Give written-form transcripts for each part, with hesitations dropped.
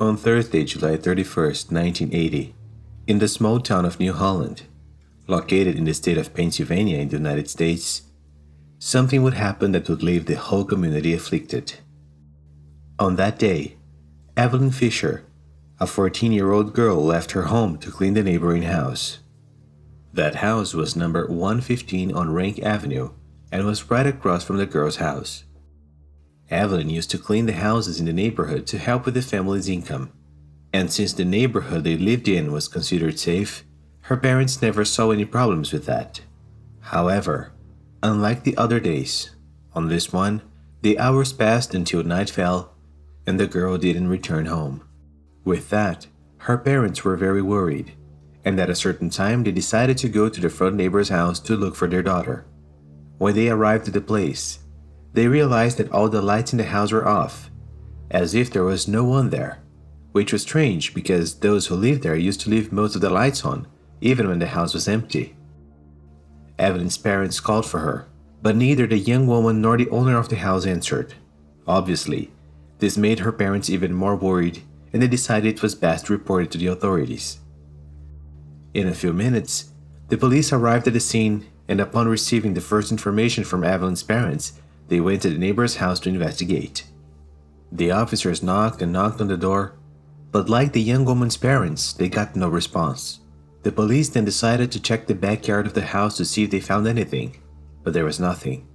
On Thursday, July 31st, 1980, in the small town of New Holland, located in the state of Pennsylvania in the United States, something would happen that would leave the whole community afflicted. On that day, Evelyn Fisher, a 14-year-old girl, left her home to clean the neighboring house. That house was number 115 on Rank Avenue and was right across from the girl's house. Evelyn used to clean the houses in the neighborhood to help with the family's income, and since the neighborhood they lived in was considered safe, her parents never saw any problems with that. However, unlike the other days, on this one, the hours passed until night fell and the girl didn't return home. With that, her parents were very worried, and at a certain time they decided to go to the front neighbor's house to look for their daughter. When they arrived at the place, they realized that all the lights in the house were off, as if there was no one there, which was strange because those who lived there used to leave most of the lights on, even when the house was empty. Evelyn's parents called for her, but neither the young woman nor the owner of the house answered. Obviously, this made her parents even more worried, and they decided it was best to report it to the authorities. In a few minutes, the police arrived at the scene, and upon receiving the first information from Evelyn's parents, they went to the neighbor's house to investigate. The officers knocked and knocked on the door, but like the young woman's parents, they got no response. The police then decided to check the backyard of the house to see if they found anything, but there was nothing.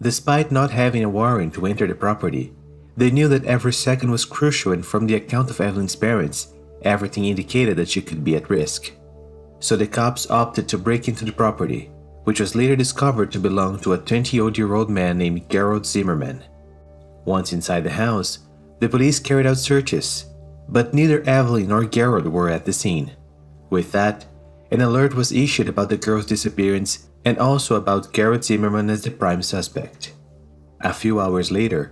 Despite not having a warrant to enter the property, they knew that every second was crucial, and from the account of Evelyn's parents, everything indicated that she could be at risk. So the cops opted to break into the property, which was later discovered to belong to a 20-year-old man named Gerald Zimmerman. Once inside the house, the police carried out searches, but neither Evelyn nor Gerald were at the scene. With that, an alert was issued about the girl's disappearance and also about Gerald Zimmerman as the prime suspect. A few hours later,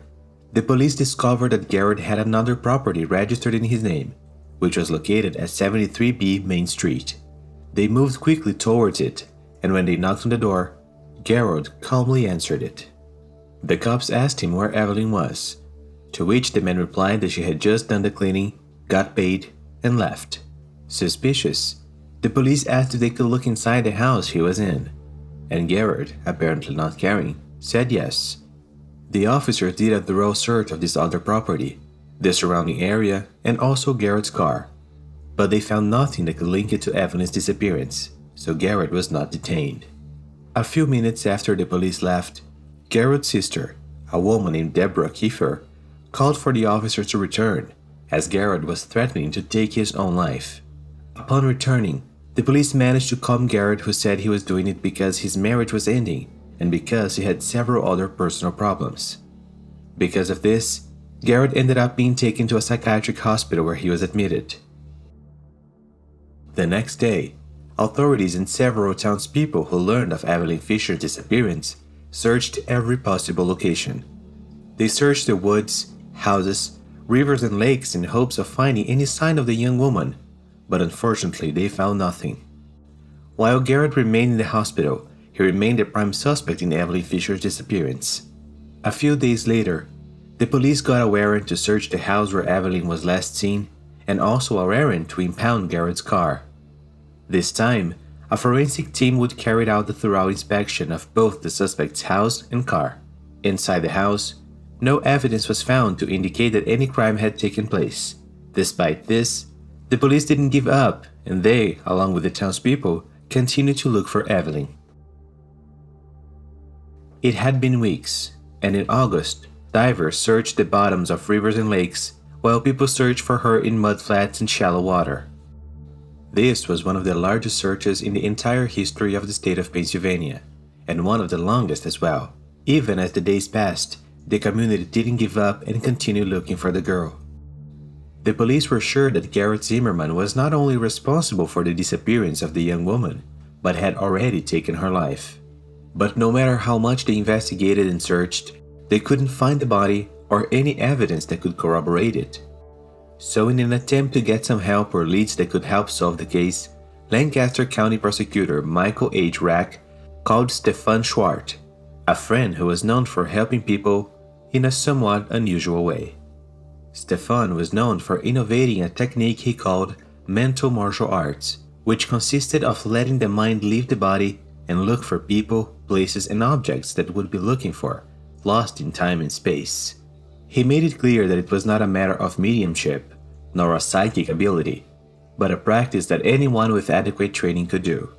the police discovered that Gerald had another property registered in his name, which was located at 73B Main Street. They moved quickly towards it, and when they knocked on the door, Gerald calmly answered it. The cops asked him where Evelyn was, to which the man replied that she had just done the cleaning, got paid, and left. Suspicious, the police asked if they could look inside the house he was in, and Gerald, apparently not caring, said yes. The officers did a thorough search of this other property, the surrounding area, and also Gerald's car, but they found nothing that could link it to Evelyn's disappearance. So Gerald was not detained. A few minutes after the police left, Gerald's sister, a woman named Deborah Kiefer, called for the officers to return, as Gerald was threatening to take his own life. Upon returning, the police managed to calm Gerald, who said he was doing it because his marriage was ending and because he had several other personal problems. Because of this, Gerald ended up being taken to a psychiatric hospital where he was admitted. The next day, authorities and several townspeople who learned of Evelyn Fisher's disappearance searched every possible location. They searched the woods, houses, rivers, and lakes in hopes of finding any sign of the young woman, but unfortunately they found nothing. While Gerald remained in the hospital, he remained the prime suspect in Evelyn Fisher's disappearance. A few days later, the police got a warrant to search the house where Evelyn was last seen, and also a warrant to impound Gerald's car. This time, a forensic team would carry out a thorough inspection of both the suspect's house and car. Inside the house, no evidence was found to indicate that any crime had taken place. Despite this, the police didn't give up, and they, along with the townspeople, continued to look for Evelyn. It had been weeks, and in August, divers searched the bottoms of rivers and lakes, while people searched for her in mudflats and shallow water. This was one of the largest searches in the entire history of the state of Pennsylvania, and one of the longest as well. Even as the days passed, the community didn't give up and continued looking for the girl. The police were sure that Gerald Zimmerman was not only responsible for the disappearance of the young woman, but had already taken her life. But no matter how much they investigated and searched, they couldn't find the body or any evidence that could corroborate it. So in an attempt to get some help or leads that could help solve the case, Lancaster County Prosecutor Michael H. Rack called Stefan Schwartz, a friend who was known for helping people in a somewhat unusual way. Stefan was known for innovating a technique he called mental martial arts, which consisted of letting the mind leave the body and look for people, places, and objects that would be looking for, lost in time and space. He made it clear that it was not a matter of mediumship, nor a psychic ability, but a practice that anyone with adequate training could do.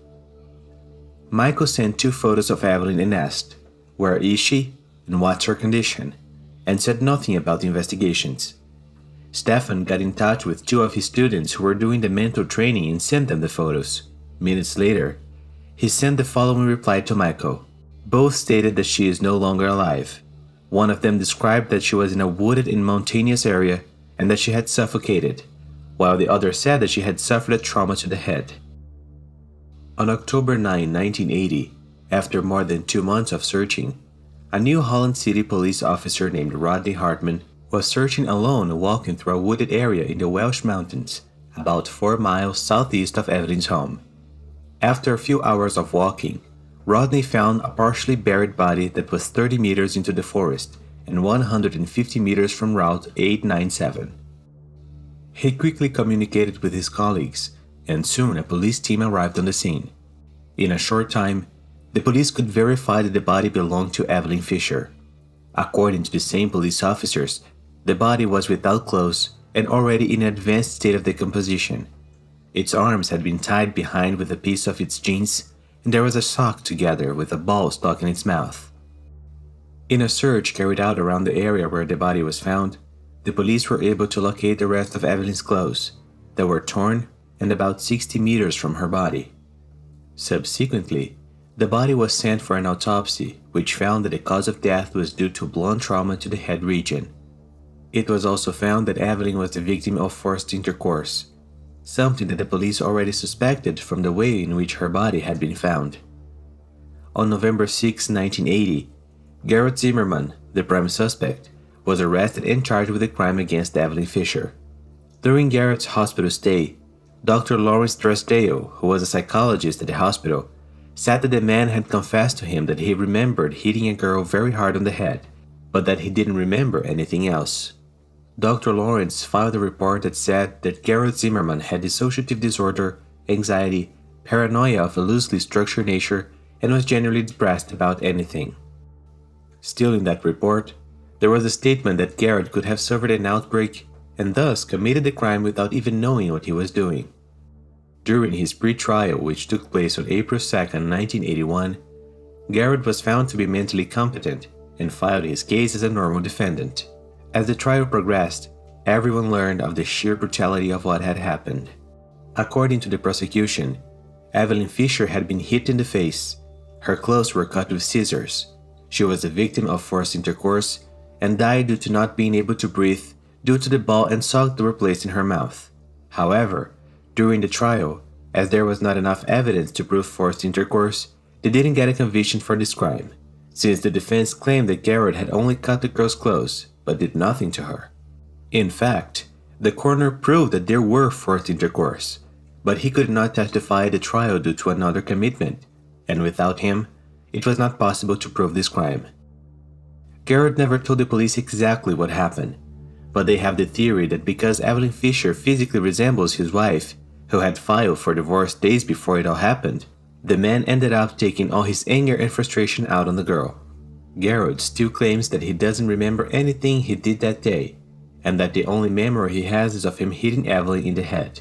Michael sent 2 photos of Evelyn and asked, "Where is she and what's her condition?" and said nothing about the investigations. Stefan got in touch with 2 of his students who were doing the mental training and sent them the photos. Minutes later, he sent the following reply to Michael. Both stated that she is no longer alive. One of them described that she was in a wooded and mountainous area and that she had suffocated, while the other said that she had suffered a trauma to the head. On October 9, 1980, after more than 2 months of searching, a New Holland City police officer named Rodney Hartman was searching alone, walking through a wooded area in the Welsh Mountains, about 4 miles southeast of Evelyn's home. After a few hours of walking, Rodney found a partially buried body that was 30 meters into the forest and 150 meters from Route 897. He quickly communicated with his colleagues, and soon a police team arrived on the scene. In a short time, the police could verify that the body belonged to Evelyn Fisher. According to the same police officers, the body was without clothes and already in an advanced state of decomposition. Its arms had been tied behind with a piece of its jeans, and there was a sock together with a ball stuck in its mouth. In a search carried out around the area where the body was found, the police were able to locate the rest of Evelyn's clothes that were torn and about 60 meters from her body. Subsequently, the body was sent for an autopsy, which found that the cause of death was due to blunt trauma to the head region. It was also found that Evelyn was the victim of forced intercourse, something that the police already suspected from the way in which her body had been found. On November 6, 1980, Gerald Zimmerman, the prime suspect, was arrested and charged with a crime against Evelyn Fisher. During Gerald's hospital stay, Dr. Lawrence Dresdale, who was a psychologist at the hospital, said that the man had confessed to him that he remembered hitting a girl very hard on the head, but that he didn't remember anything else. Dr. Lawrence filed a report that said that Gerald Zimmerman had dissociative disorder, anxiety, paranoia of a loosely structured nature, and was generally depressed about anything. Still in that report, there was a statement that Gerald could have suffered an outbreak and thus committed the crime without even knowing what he was doing. During his pre-trial, which took place on April 2, 1981, Gerald was found to be mentally competent and filed his case as a normal defendant. As the trial progressed, everyone learned of the sheer brutality of what had happened. According to the prosecution, Evelyn Fisher had been hit in the face, her clothes were cut with scissors, she was a victim of forced intercourse, and died due to not being able to breathe due to the ball and sock that were placed in her mouth. However, during the trial, as there was not enough evidence to prove forced intercourse, they didn't get a conviction for this crime, since the defense claimed that Gerald had only cut the girl's clothes but did nothing to her. In fact, the coroner proved that there were forced intercourse, but he could not testify at the trial due to another commitment, and without him, it was not possible to prove this crime. Gerald never told the police exactly what happened, but they have the theory that because Evelyn Fisher physically resembles his wife, who had filed for divorce days before it all happened, the man ended up taking all his anger and frustration out on the girl. Gerald still claims that he doesn't remember anything he did that day, and that the only memory he has is of him hitting Evelyn in the head.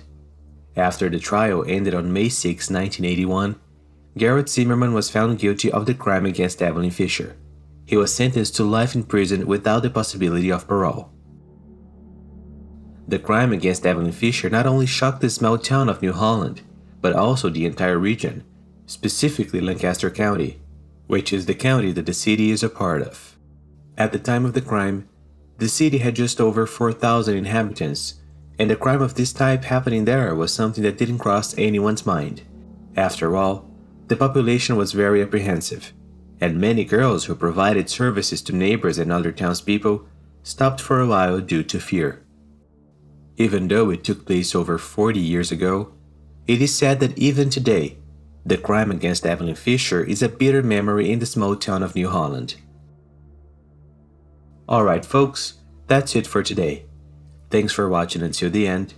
After the trial ended on May 6, 1981, Gerald Zimmerman was found guilty of the crime against Evelyn Fisher. He was sentenced to life in prison without the possibility of parole. The crime against Evelyn Fisher not only shocked the small town of New Holland, but also the entire region, specifically Lancaster County, which is the county that the city is a part of. At the time of the crime, the city had just over 4,000 inhabitants, and a crime of this type happening there was something that didn't cross anyone's mind. After all, the population was very apprehensive, and many girls who provided services to neighbors and other townspeople stopped for a while due to fear. Even though it took place over 40 years ago, it is said that even today, the crime against Evelyn Fisher is a bitter memory in the small town of New Holland. Alright folks, that's it for today. Thanks for watching until the end,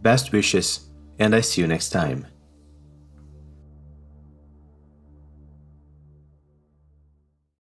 best wishes, and I see you next time.